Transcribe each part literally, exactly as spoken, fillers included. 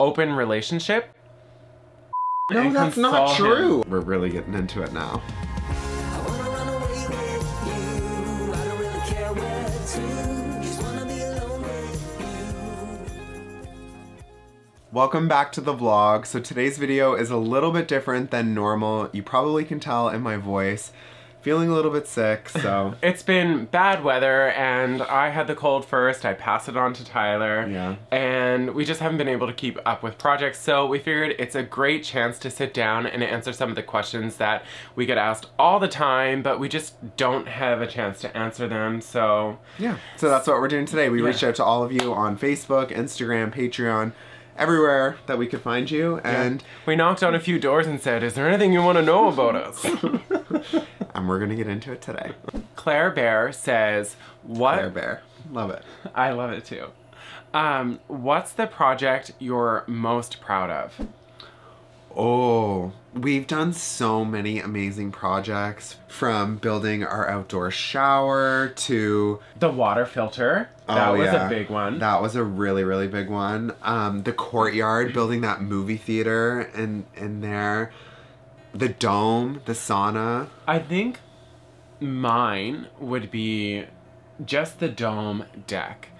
open relationship. No, that's not true. Him. We're really getting into it now. Welcome back to the vlog. So today's video is a little bit different than normal. You probably can tell in my voice. Feeling a little bit sick, so. It's been bad weather, and I had the cold first. I passed it on to Tyler. Yeah. And we just haven't been able to keep up with projects, so we figured it's a great chance to sit down and answer some of the questions that we get asked all the time, but we just don't have a chance to answer them, so. Yeah, so that's what we're doing today. We yeah. reached out to all of you on Facebook, Instagram, Patreon, everywhere that we could find you, and... Yeah. We knocked on a few doors and said, is there anything you want to know about us? And we're gonna get into it today. Claire Bear says, what... Claire Bear. Love it. I love it too. Um, what's the project you're most proud of? Oh, we've done so many amazing projects, from building our outdoor shower to... The water filter. That oh, was yeah. a big one. That was a really, really big one. Um, the courtyard, building that movie theater in, in there. The dome, the sauna. I think mine would be just the dome deck.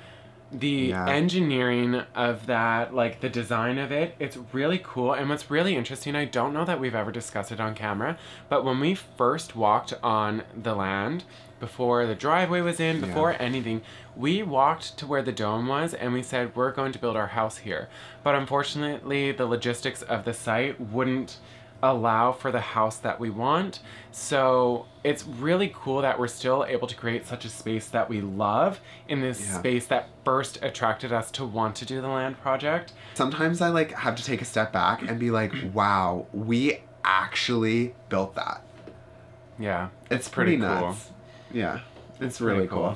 The yeah. engineering of that, like the design of it, it's really cool. And what's really interesting, I don't know that we've ever discussed it on camera, but when we first walked on the land, before the driveway was in, before yeah. anything, we walked to where the dome was and we said, we're going to build our house here. But unfortunately, the logistics of the site wouldn't allow for the house that we want. So it's really cool that we're still able to create such a space that we love in this yeah. space that first attracted us to want to do the land project. Sometimes I like have to take a step back and be like, wow, we actually built that. Yeah, it's, it's pretty, pretty cool. Nuts. Yeah, it's really cool.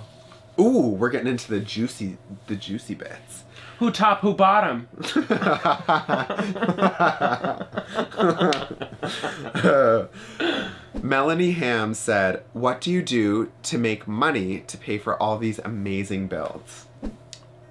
cool. Ooh, we're getting into the juicy, the juicy bits. Who top, who bottom? Melanie Ham said, what do you do to make money to pay for all these amazing builds?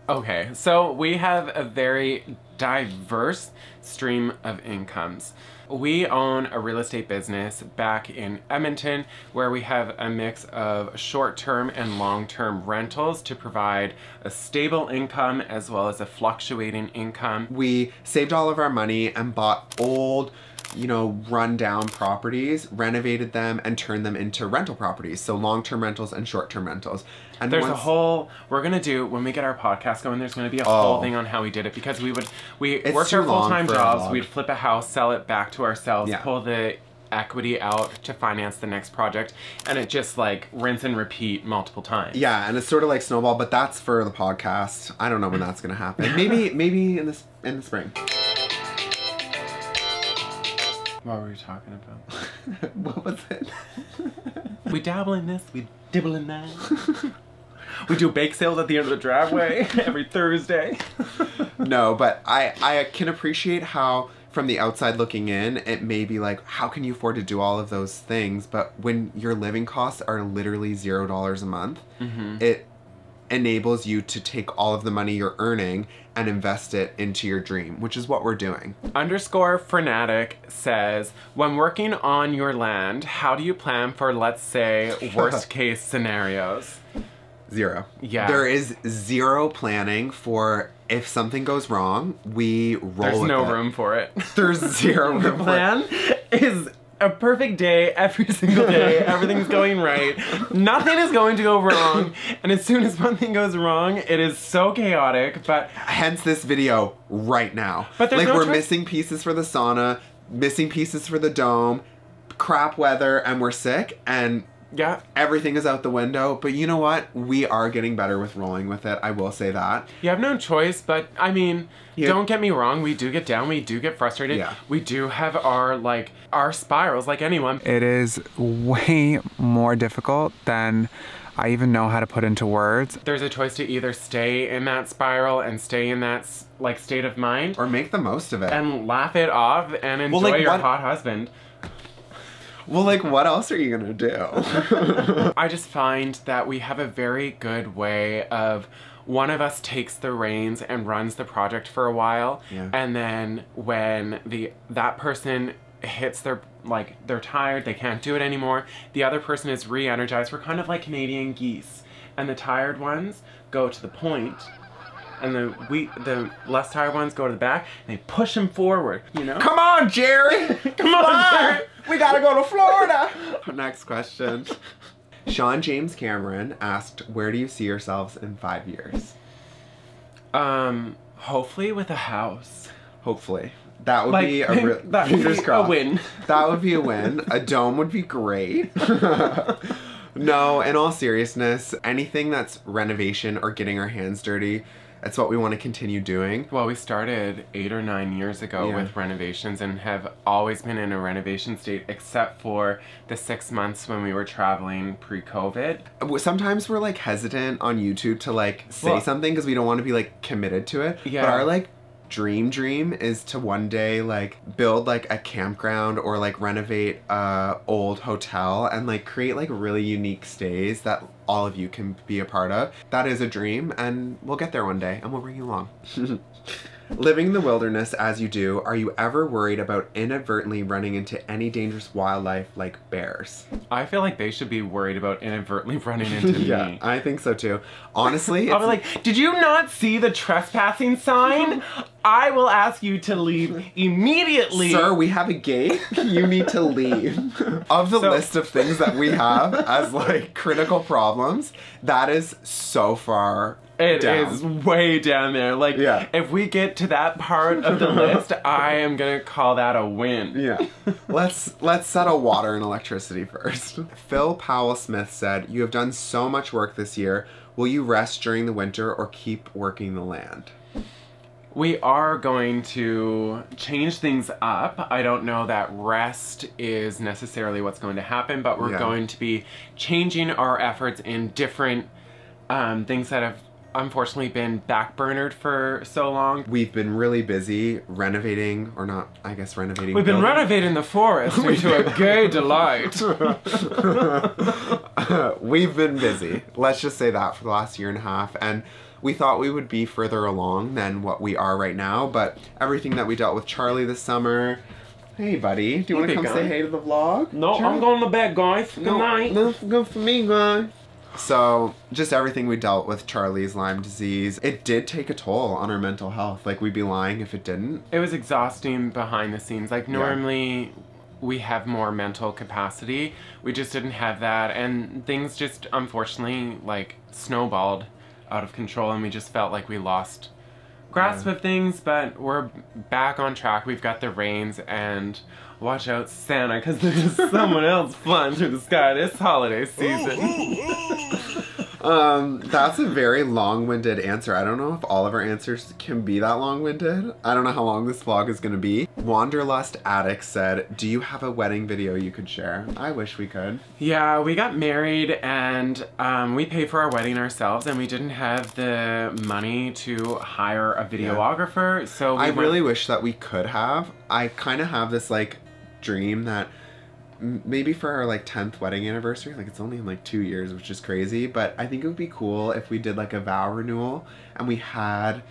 Okay, so we have a very diverse stream of incomes. We own a real estate business back in Edmonton where we have a mix of short-term and long-term rentals to provide a stable income as well as a fluctuating income. We saved all of our money and bought old, you know, run-down properties, renovated them, and turned them into rental properties. So long-term rentals and short-term rentals. And there's once... a whole, we're gonna do, when we get our podcast going, there's gonna be a oh. whole thing on how we did it, because we would, we it's worked our full-time jobs, we'd flip a house, sell it back to ourselves, yeah. pull the equity out to finance the next project, and it just like rinse and repeat multiple times. Yeah, and it's sort of like snowball, but that's for the podcast. I don't know when that's gonna happen. Maybe, maybe in the, in the spring. What were we talking about? What was it? We dabble in this, we dibble in that. We do bake sales at the end of the driveway every Thursday. No, but I, I can appreciate how, from the outside looking in, it may be like, how can you afford to do all of those things? But when your living costs are literally zero dollars a month, mm-hmm. it enables you to take all of the money you're earning and invest it into your dream, which is what we're doing. Underscore Frenatic says, when working on your land, how do you plan for, let's say, worst case scenarios? Zero. Yeah. There is zero planning for if something goes wrong, we roll There's with no it. room for it. There's zero room the plan for it. Is a perfect day, every single day, everything's going right, nothing is going to go wrong, and as soon as one thing goes wrong, it is so chaotic, but... Hence this video right now. But there's Like, no we're missing pieces for the sauna, missing pieces for the dome, crap weather, and we're sick, and... Yeah. Everything is out the window, but you know what? We are getting better with rolling with it, I will say that. You have no choice, but, I mean, yeah. don't get me wrong, we do get down, we do get frustrated, yeah. we do have our, like, our spirals, like anyone. It is way more difficult than I even know how to put into words. There's a choice to either stay in that spiral and stay in that, like, state of mind. Or make the most of it. And laugh it off and enjoy well, like, your hot husband. Well, like, what else are you gonna do? I just find that we have a very good way of one of us takes the reins and runs the project for a while, yeah. and then when the that person hits their, like, they're tired, they can't do it anymore, the other person is re-energized. We're kind of like Canadian geese, and the tired ones go to the point, and the we the less tired ones go to the back, and they push him forward, you know? Come on, Jerry! Come on, Jerry! We gotta go to Florida! Next question. Sean James Cameron asked, where do you see yourselves in five years? Um, hopefully with a house. Hopefully. That would like, be a real, that would be a win. That would be a win. A dome would be great. No, in all seriousness, anything that's renovation or getting our hands dirty, that's what we want to continue doing. Well, we started eight or nine years ago yeah. with renovations and have always been in a renovation state, except for the six months when we were traveling pre-COVID. Sometimes we're like hesitant on YouTube to like say well, something because we don't want to be like committed to it. Yeah. But our like dream dream is to one day like build like a campground or like renovate a old hotel and like create like really unique stays that all of you can be a part of. That is a dream, and we'll get there one day and we'll bring you along. Living in the wilderness as you do, are you ever worried about inadvertently running into any dangerous wildlife like bears? I feel like they should be worried about inadvertently running into yeah, me. Yeah, I think so too. Honestly, I'll be like, did you not see the trespassing sign? I will ask you to leave immediately. Sir, we have a gate. You need to leave. Of the so, list of things that we have as like critical problems, that is so far It down. is way down there. Like, yeah. if we get to that part of the list, I am gonna call that a win. Yeah. let's let's settle water and electricity first. Phil Powell Smith said, you have done so much work this year. Will you rest during the winter or keep working the land? We are going to change things up. I don't know that rest is necessarily what's going to happen, but we're yeah. going to be changing our efforts in different um, things that have unfortunately been backburnered for so long. We've been really busy renovating, or not, I guess renovating. We've been building. renovating the forest into a gay delight. uh, we've been busy, let's just say that, for the last year and a half, and we thought we would be further along than what we are right now, but everything that we dealt with Charlie this summer. Hey buddy, do you want to come say hey to the vlog? No, Charlie? I'm going to bed, guys, good no, night. No, good for me, guys. So, just everything we dealt with, Charlie's Lyme disease, it did take a toll on our mental health. Like, we'd be lying if it didn't. It was exhausting behind the scenes. Like, normally, yeah. we have more mental capacity. We just didn't have that. And things just, unfortunately, like, snowballed out of control. And we just felt like we lost grasp yeah. of things. But we're back on track. We've got the reins. And watch out, Santa, because there's someone else flying through the sky this holiday season. Ooh, ooh, ooh. Um, that's a very long-winded answer. I don't know if all of our answers can be that long-winded. I don't know how long this vlog is going to be. Wanderlust Addict said, do you have a wedding video you could share? I wish we could. Yeah, we got married and um, we paid for our wedding ourselves, and we didn't have the money to hire a videographer. Yeah. So we I really wish that we could have. I kind of have this like dream that maybe for our like tenth wedding anniversary, like it's only in like two years, which is crazy, but I think it would be cool if we did like a vow renewal and we had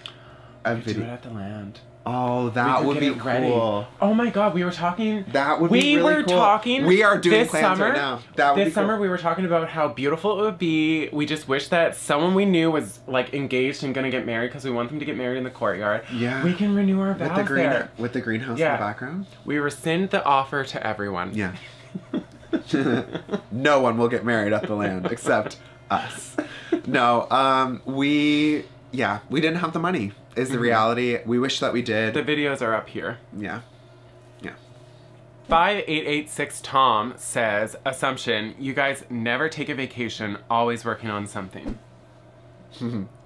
a video. Do it at the land. Oh, that would be cool. Ready. Oh my God, we were talking. That would we be really cool. We were talking. We are doing this plans summer, right now. That would this be cool. summer we were talking about how beautiful it would be. We just wish that someone we knew was like engaged and gonna get married, because we want them to get married in the courtyard. Yeah. We can renew our vows with the green, there. With the greenhouse yeah. in the background. We rescind the offer to everyone. Yeah. No one will get married at the land except us. No, um, we. Yeah, we didn't have the money, is the mm-hmm. reality. We wish that we did. The videos are up here. Yeah. Yeah. five eight eight six Tom says, assumption, you guys never take a vacation, always working on something.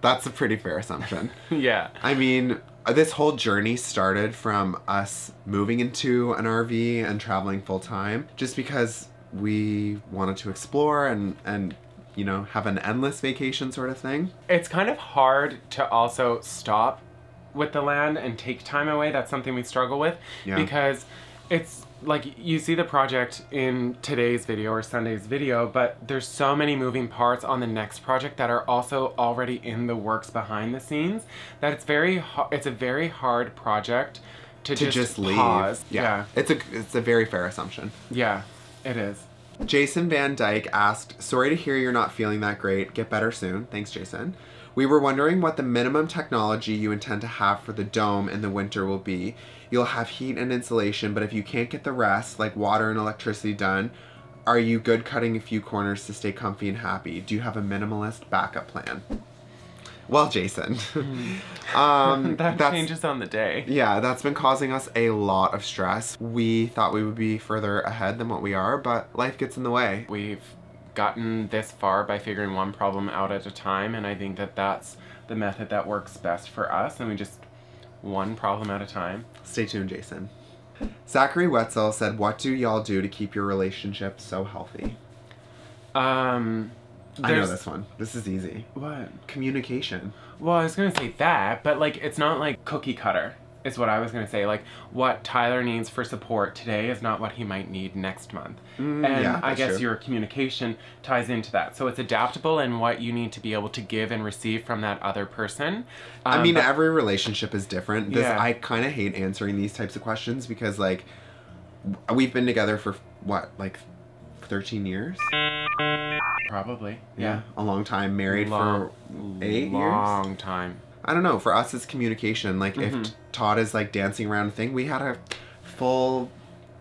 That's a pretty fair assumption. Yeah. I mean, this whole journey started from us moving into an R V and traveling full time, just because we wanted to explore and, and you know, have an endless vacation sort of thing. It's kind of hard to also stop with the land and take time away. That's something we struggle with yeah. because it's like, you see the project in today's video or Sunday's video, but there's so many moving parts on the next project that are also already in the works behind the scenes that it's very, it's a very hard project to, to just, just leave. Pause. Yeah. yeah. It's a, it's a very fair assumption. Yeah, it is. Jason Van Dyke asked, sorry to hear you're not feeling that great. Get better soon. Thanks, Jason. We were wondering what the minimum technology you intend to have for the dome in the winter will be. You'll have heat and insulation, but if you can't get the rest, like water and electricity done, are you good cutting a few corners to stay comfy and happy? Do you have a minimalist backup plan? Well, Jason, um, that changes on the day. Yeah, that's been causing us a lot of stress. We thought we would be further ahead than what we are, but life gets in the way. We've gotten this far by figuring one problem out at a time, and I think that that's the method that works best for us, and we just one problem at a time. Stay tuned, Jason. Zachary Wetzel said, what do y'all do to keep your relationship so healthy? Um... There's, I know this one. This is easy. What? Communication. Well, I was going to say that, but like, it's not like cookie cutter is what I was going to say. Like, what Tyler needs for support today is not what he might need next month. Mm, and yeah, I guess true. Your communication ties into that. So it's adaptable in what you need to be able to give and receive from that other person. Um, I mean, but every relationship is different. This, yeah. I kind of hate answering these types of questions because like, we've been together for what, like thirteen years? Probably. Yeah. yeah. A long time. Married long, for eight long years? Long time. I don't know. For us, it's communication. Like, mm-hmm. if Todd is, like, dancing around a thing, we had a full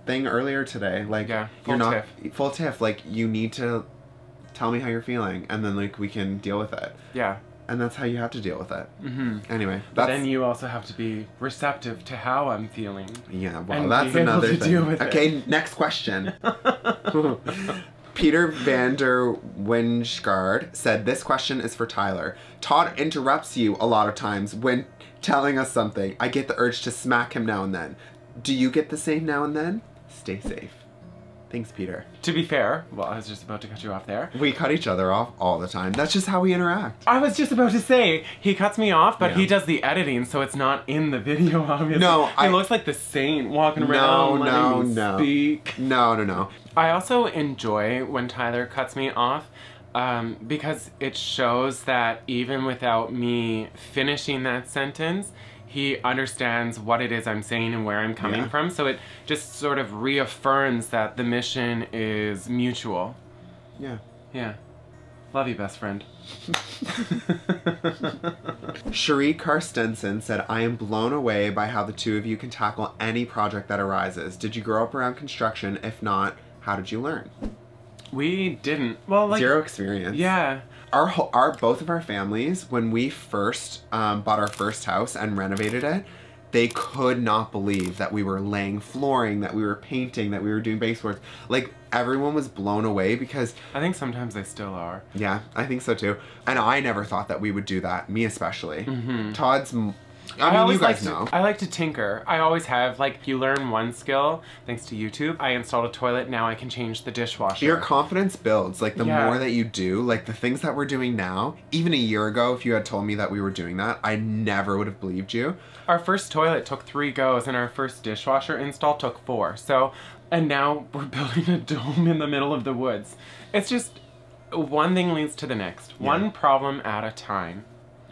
thing earlier today. Like, yeah, full you're tiff. Not, full tiff. Like, you need to tell me how you're feeling, and then, like, we can deal with it. Yeah. And that's how you have to deal with it. Mm-hmm. Anyway. That's, but then you also have to be receptive to how I'm feeling. Yeah, well, and that's another thing. Deal with okay, it. Next question. Peter Vander Wingard said, this question is for Tyler. Todd interrupts you a lot of times when telling us something. I get the urge to smack him now and then. Do you get the same now and then? Stay safe. Thanks, Peter. To be fair, well, I was just about to cut you off there. We cut each other off all the time. That's just how we interact. I was just about to say, he cuts me off, but yeah. he does the editing, so it's not in the video, obviously. No, I... He looks like the saint walking around, no, no, letting me no. speak. No, no, no. I also enjoy when Tyler cuts me off, um, because it shows that even without me finishing that sentence, he understands what it is I'm saying and where I'm coming yeah. from, so it just sort of reaffirms that the mission is mutual. Yeah. Yeah. Love you, best friend. Cherie Carstensen said, I am blown away by how the two of you can tackle any project that arises. Did you grow up around construction? If not, how did you learn? We didn't. Well, like... Zero experience. Yeah. Our, whole, our both of our families, when we first um, bought our first house and renovated it, they could not believe that we were laying flooring, that we were painting, that we were doing baseboards. Like, everyone was blown away because... I think sometimes they still are. Yeah, I think so too. And I never thought that we would do that, me especially. Mm-hmm. Todd's... I, I mean, you guys know. I like to tinker. I always have. Like, you learn one skill, thanks to YouTube. I installed a toilet, now I can change the dishwasher. Your confidence builds. Like, the yeah. more that you do, like, the things that we're doing now, even a year ago, if you had told me that we were doing that, I never would have believed you. Our first toilet took three goes, and our first dishwasher install took four. So, and now we're building a dome in the middle of the woods. It's just, one thing leads to the next. Yeah. One problem at a time.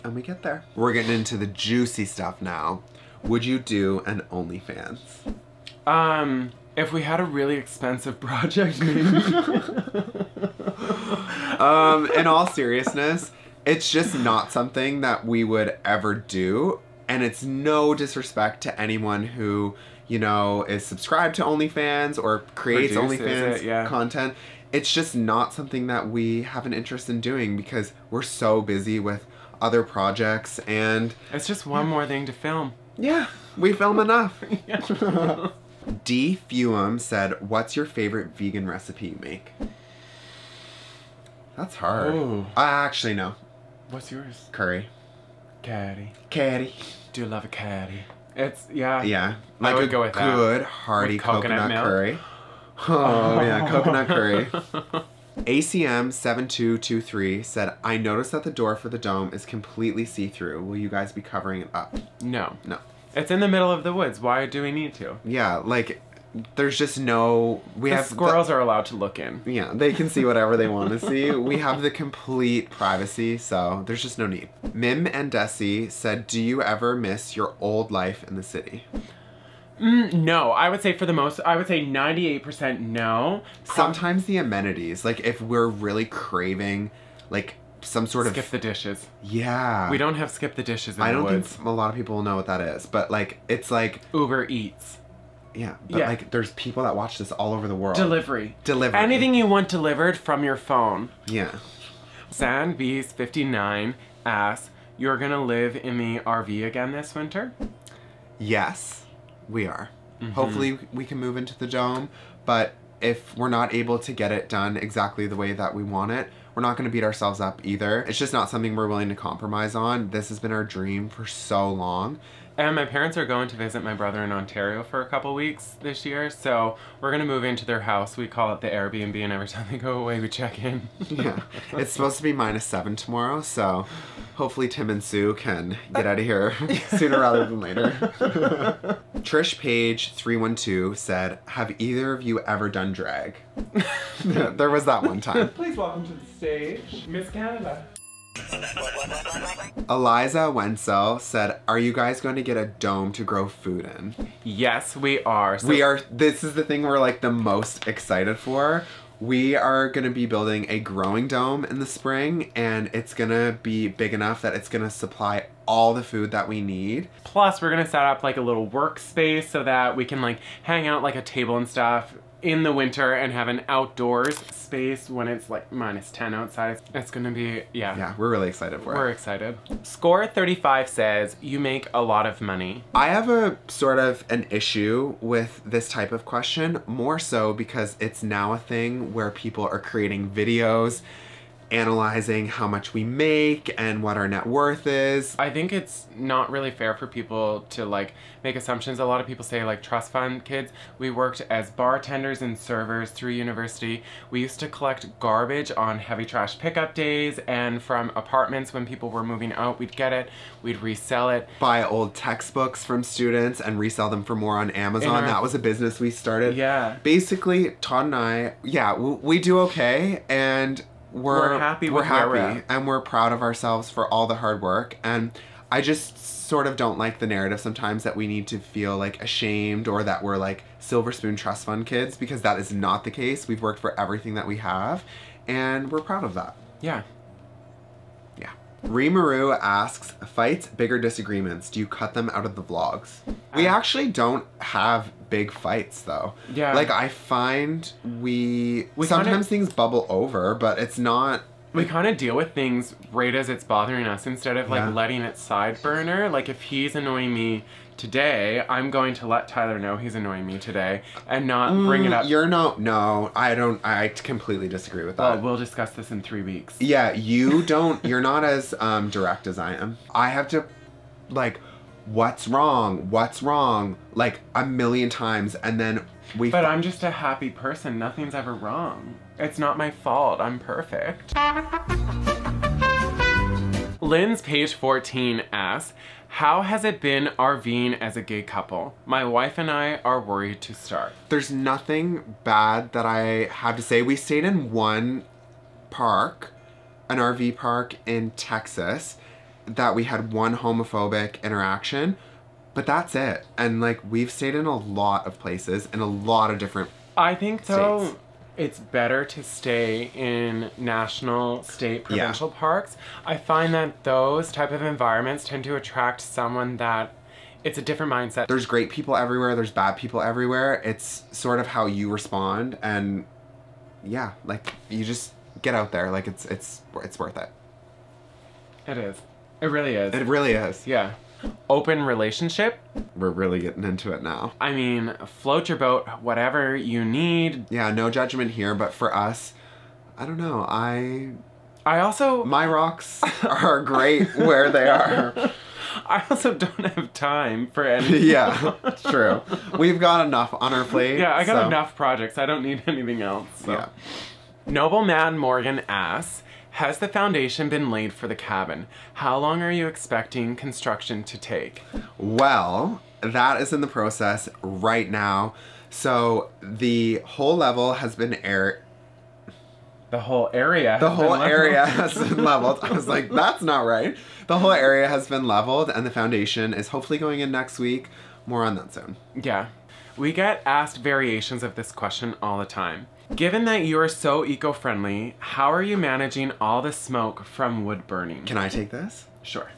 And we get there. We're getting into the juicy stuff now. Would you do an OnlyFans? Um, if we had a really expensive project, maybe. um, in all seriousness, it's just not something that we would ever do. And it's no disrespect to anyone who, you know, is subscribed to OnlyFans or creates OnlyFans it, yeah. content. It's just not something that we have an interest in doing because we're so busy with other projects, and it's just one more thing to film. Yeah, we film enough. D. Fewum said, what's your favorite vegan recipe you make? That's hard. Ooh. I actually know. What's yours? Curry. Curry. Curry. Do love a curry. It's, yeah. Yeah. Like I would a go with that. Good, hearty coconut, coconut curry. Oh, oh, yeah, coconut curry. A C M seven two two three said, I noticed that the door for the dome is completely see-through. Will you guys be covering it up? No. No. It's in the middle of the woods. Why do we need to? Yeah, like, there's just no... We the have squirrels the, are allowed to look in. Yeah, they can see whatever they want to see. We have the complete privacy, so there's just no need. Mim and Desi said, do you ever miss your old life in the city? Mm, no, I would say for the most, I would say ninety-eight percent no. Sometimes the amenities, like if we're really craving, like some sort of... Skip the Dishes. Yeah. We don't have Skip the Dishes in the woods. I don't think a lot of people know what that is, but like, it's like... Uber Eats. Yeah, but yeah. like there's people that watch this all over the world. Delivery. Delivery. Anything you want delivered from your phone. Yeah. Sanbees fifty-nine asks, you're gonna live in the R V again this winter? Yes, we are. Mm-hmm. Hopefully we can move into the dome, but if we're not able to get it done exactly the way that we want it, we're not gonna beat ourselves up either. It's just not something we're willing to compromise on. This has been our dream for so long. And my parents are going to visit my brother in Ontario for a couple weeks this year, so we're gonna move into their house. We call it the Airbnb, and every time they go away, we check in. Yeah, it's supposed to be minus seven tomorrow, so hopefully Tim and Sue can get out of here sooner rather than later. Trish Page three one two said, have either of you ever done drag? There was that one time. Please welcome to the stage, Miss Canada. Eliza Wenzel said, are you guys going to get a dome to grow food in? Yes, we are. So we are, this is the thing we're like the most excited for. We are going to be building a growing dome in the spring, and it's going to be big enough that it's going to supply all the food that we need. Plus we're going to set up like a little workspace so that we can like hang out like a table and stuff in the winter and have an outdoors space when it's like minus ten outside. It's gonna be, yeah. Yeah, we're really excited for it. We're excited. Score thirty-five says, you make a lot of money. I have a sort of an issue with this type of question, more so because it's now a thing where people are creating videos analyzing how much we make and what our net worth is. I think it's not really fair for people to like make assumptions. A lot of people say like trust fund kids. We worked as bartenders and servers through university. We used to collect garbage on heavy trash pickup days and from apartments when people were moving out. We'd get it, we'd resell it. Buy old textbooks from students and resell them for more on Amazon. Our, that was a business we started. Yeah. Basically, Todd and I, yeah, we, we do okay, and We're, we're happy, we're happy we're and we're proud of ourselves for all the hard work. And I just sort of don't like the narrative sometimes that we need to feel like ashamed or that we're like Silver Spoon Trust Fund kids, because that is not the case. We've worked for everything that we have and we're proud of that. Yeah. Yeah. Remaru asks, fights, bigger disagreements, do you cut them out of the vlogs? Um, we actually don't have big fights though. Yeah. Like I find we, we sometimes kinda, things bubble over, but it's not. We kind of deal with things right as it's bothering us instead of like yeah. letting it side burner. Like if he's annoying me today, I'm going to let Tyler know he's annoying me today and not mm, bring it up. You're not, no, I don't, I completely disagree with that. Well, we'll discuss this in three weeks. Yeah, you don't, you're not as um, direct as I am. I have to like, what's wrong? What's wrong? Like a million times and then we- But I'm just a happy person. Nothing's ever wrong. It's not my fault. I'm perfect. Lynn's page fourteen asks, how has it been RVing as a gay couple? My wife and I are worried to start. There's nothing bad that I have to say. We stayed in one park, an R V park in Texas, that we had one homophobic interaction, but that's it. And like, we've stayed in a lot of places in a lot of different I think so. States. It's better to stay in national, state, provincial yeah. parks. I find that those type of environments tend to attract someone that it's a different mindset. There's great people everywhere. There's bad people everywhere. It's sort of how you respond. And yeah, like you just get out there. Like it's, it's, it's worth it. It is. It really is. It really is. Yeah. Open relationship. We're really getting into it now. I mean, float your boat, whatever you need. Yeah, no judgment here, but for us, I don't know, I... I also... My rocks are great where they are. I also don't have time for anything. Yeah, true. We've got enough on our plate. Yeah, I got so. enough projects. I don't need anything else. So. Yeah. Nobleman Morgan asks, has the foundation been laid for the cabin? How long are you expecting construction to take? Well, that is in the process right now. So the whole level has been air. The whole area. The whole area has been leveled. I was like, that's not right. The whole area has been leveled, and the foundation is hopefully going in next week. More on that soon. Yeah. We get asked variations of this question all the time. Given that you are so eco-friendly, how are you managing all the smoke from wood burning? Can I take this? Sure.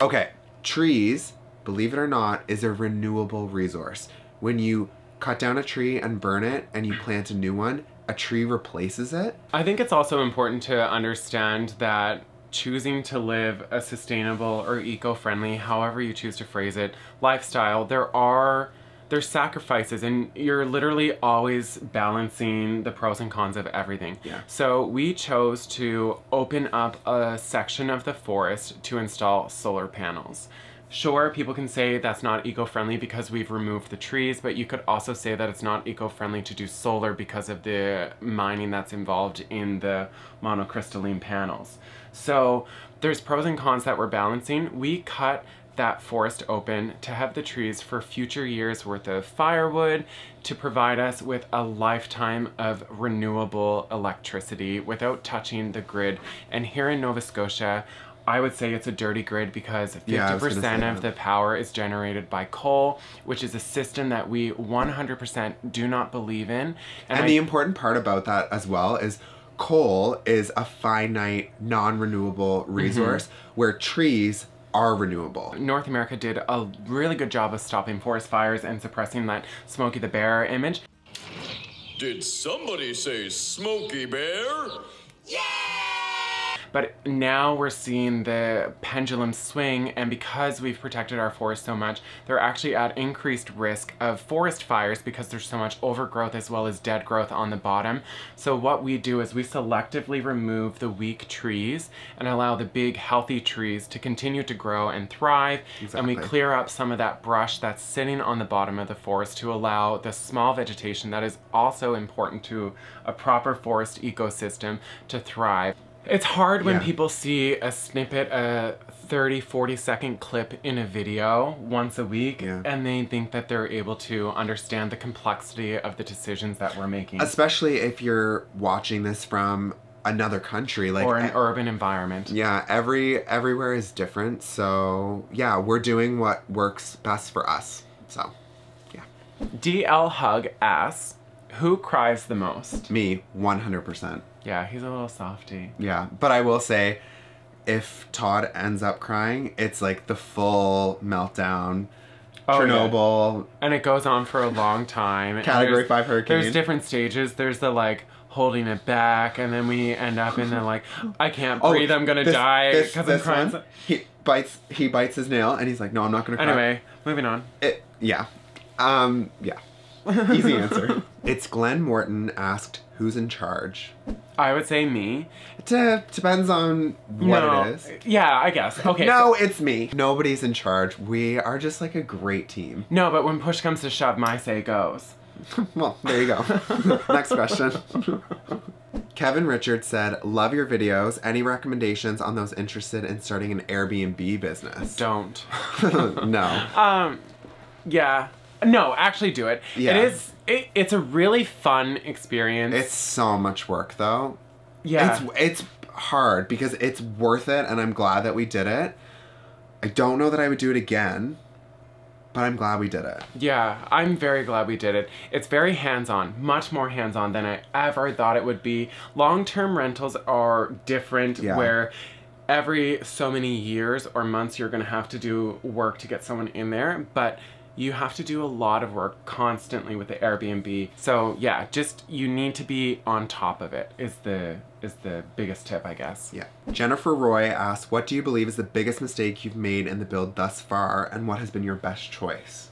Okay. Trees, believe it or not, is a renewable resource. When you cut down a tree and burn it and you plant a new one, a tree replaces it. I think it's also important to understand that choosing to live a sustainable or eco-friendly, however you choose to phrase it, lifestyle, there are there's sacrifices, and you're literally always balancing the pros and cons of everything. Yeah. So we chose to open up a section of the forest to install solar panels. Sure, people can say that's not eco-friendly because we've removed the trees, but you could also say that it's not eco-friendly to do solar because of the mining that's involved in the monocrystalline panels. So there's pros and cons that we're balancing. We cut that forest open to have the trees for future years worth of firewood to provide us with a lifetime of renewable electricity without touching the grid. And here in Nova Scotia, I would say it's a dirty grid because fifty percent yeah, of that. the power is generated by coal, which is a system that we one hundred percent do not believe in. And, and I, the important part about that as well is coal is a finite, non-renewable resource, mm-hmm. where trees are renewable. North America did a really good job of stopping forest fires and suppressing that Smokey the Bear image. Did somebody say Smokey Bear? Yeah! But now we're seeing the pendulum swing, and because we've protected our forests so much, they're actually at increased risk of forest fires because there's so much overgrowth as well as dead growth on the bottom. So what we do is we selectively remove the weak trees and allow the big healthy trees to continue to grow and thrive. Exactly. And we clear up some of that brush that's sitting on the bottom of the forest to allow the small vegetation that is also important to a proper forest ecosystem to thrive. It's hard when yeah. people see a snippet, a thirty, forty second clip in a video once a week, yeah. and they think that they're able to understand the complexity of the decisions that we're making. Especially if you're watching this from another country, like or an urban environment. Yeah, every everywhere is different. So yeah, we're doing what works best for us. So yeah. D L Hug asks, who cries the most? Me, one hundred percent. Yeah, he's a little softy. Yeah, but I will say, if Todd ends up crying, it's like the full meltdown, oh, Chernobyl. Yeah. And it goes on for a long time. Category five hurricane. There's different stages. There's the like, holding it back, and then we end up in the like, I can't breathe, oh, I'm gonna this, die. This, cause this I'm crying. He bites, he bites his nail, and he's like, no, I'm not gonna cry. Anyway, moving on. It, yeah. Um, yeah. Easy answer. It's Glenn Morton asked, who's in charge? I would say me. It depends on what no. it is. Yeah, I guess. Okay. No, so it's me. Nobody's in charge. We are just like a great team. No, but when push comes to shove, my say goes. Well, there you go. Next question. Kevin Richards said, love your videos. Any recommendations on those interested in starting an Airbnb business? Don't. No. Um, yeah. No, actually do it. Yeah. It is, it, it's a really fun experience. It's so much work though. Yeah. It's, it's hard because it's worth it, and I'm glad that we did it. I don't know that I would do it again, but I'm glad we did it. Yeah, I'm very glad we did it. It's very hands-on, much more hands-on than I ever thought it would be. Long-term rentals are different, yeah. where every so many years or months you're gonna have to do work to get someone in there, but you have to do a lot of work constantly with the Airbnb. So yeah, just you need to be on top of it is the is the biggest tip, I guess. Yeah. Jennifer Roy asks, what do you believe is the biggest mistake you've made in the build thus far, and what has been your best choice?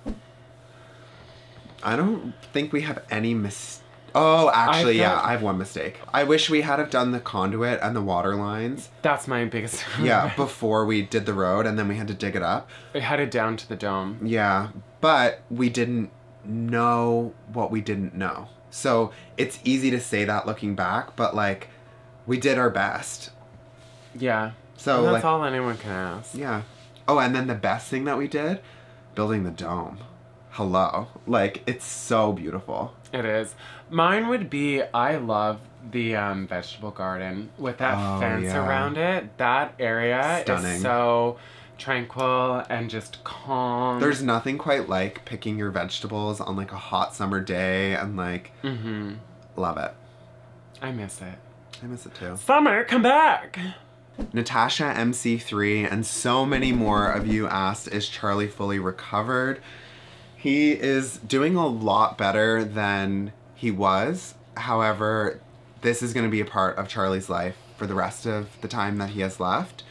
I don't think we have any mis- Oh, actually, I yeah, I have one mistake. I wish we had have done the conduit and the water lines. That's my biggest Yeah, before we did the road, and then we had to dig it up. It headed down to the dome. Yeah, but we didn't know what we didn't know. So it's easy to say that looking back, but like, we did our best. Yeah, so and that's like, all anyone can ask. Yeah. Oh, and then the best thing that we did building the dome. Hello. Like, it's so beautiful. It is. Mine would be, I love the um, vegetable garden with that oh, fence yeah. around it. That area Stunning. Is so tranquil and just calm. There's nothing quite like picking your vegetables on like a hot summer day and like, mm-hmm. love it. I miss it. I miss it too. Summer, come back. Natasha M C three and so many more of you asked, is Charlie fully recovered? He is doing a lot better than he was. However, this is going to be a part of Charlie's life for the rest of the time that he has left.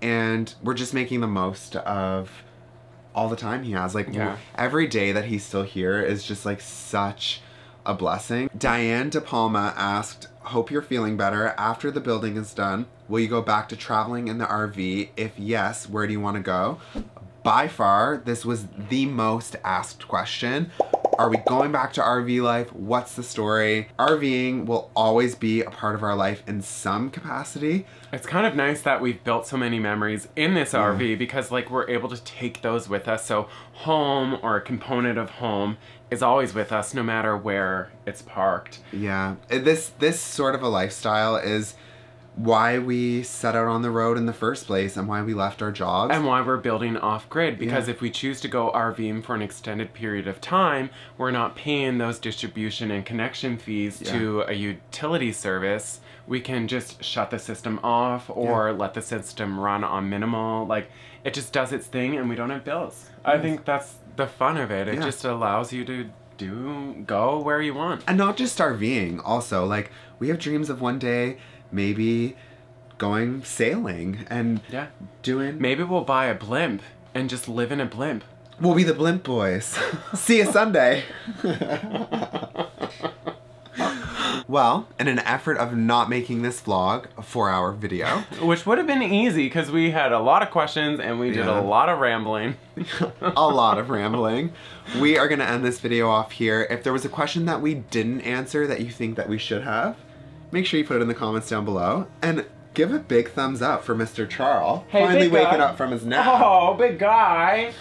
And we're just making the most of all the time he has. Like, yeah. every day that he's still here is just like such a blessing. Diane DePalma asked, hope you're feeling better. After the building is done, will you go back to traveling in the R V? If yes, where do you want to go? By far, this was the most asked question. Are we going back to R V life? What's the story? RVing will always be a part of our life in some capacity. It's kind of nice that we've built so many memories in this yeah. R V because like we're able to take those with us. So home or a component of home is always with us no matter where it's parked. Yeah, this, this sort of a lifestyle is why we set out on the road in the first place and why we left our jobs. And why we're building off-grid, because yeah. if we choose to go RVing for an extended period of time, we're not paying those distribution and connection fees yeah. to a utility service. We can just shut the system off or yeah. let the system run on minimal. Like, it just does its thing and we don't have bills. Yes. I think that's the fun of it. It yeah. just allows you to do, go where you want. And not just RVing also, like, we have dreams of one day maybe going sailing and yeah. doing... Maybe we'll buy a blimp and just live in a blimp. We'll be the blimp boys. See you Sunday. Well, in an effort of not making this vlog a four-hour video... Which would have been easy because we had a lot of questions and we did yeah. a lot of rambling. a lot of rambling. We are going to end this video off here. If there was a question that we didn't answer that you think that we should have, make sure you put it in the comments down below and give a big thumbs up for Mister Charles. Hey, finally waking up from his nap. Oh, big guy.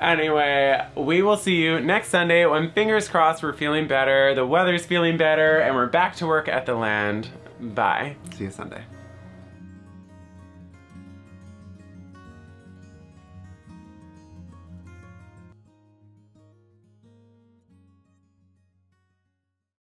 Anyway, we will see you next Sunday when, fingers crossed, we're feeling better, the weather's feeling better, and we're back to work at the land. Bye. See you Sunday.